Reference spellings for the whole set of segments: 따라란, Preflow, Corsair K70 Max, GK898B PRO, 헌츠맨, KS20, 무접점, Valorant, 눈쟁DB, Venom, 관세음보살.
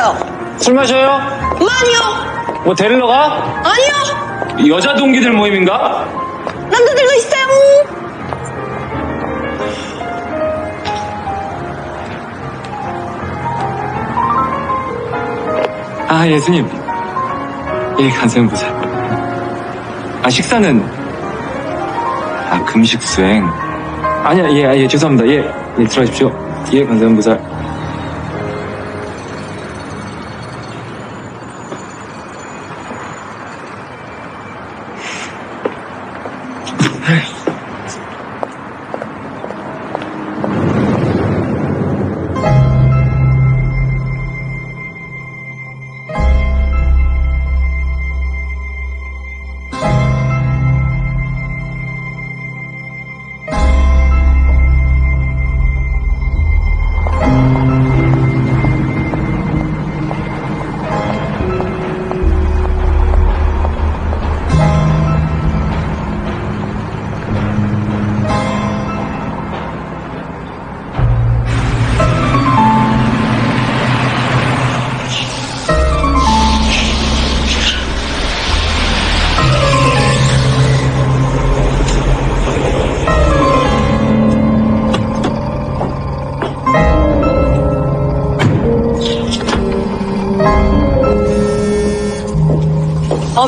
있어요. 술 마셔요? 아니요. 뭐 데리러 가? 아니요. 여자 동기들 모임인가? 남자들도 있어요. 아, 예, 스님. 예, 관세음보살. 아, 식사는? 아, 금식 수행. 아니야, 예, 죄송합니다. 예, 들어가십시오. 예, 관세음보살.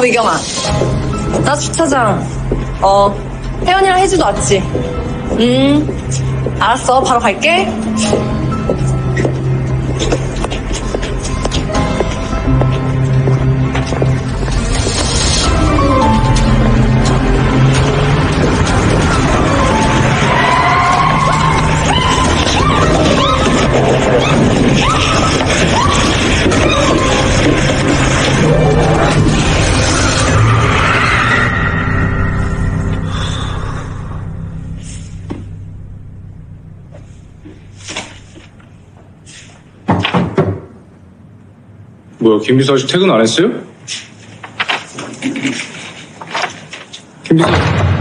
미경아, 나 주차장 태연이랑 혜주도 왔지? 알았어, 바로 갈게. 뭐야, 김 비서 아직 퇴근 안 했어요? 김 비서...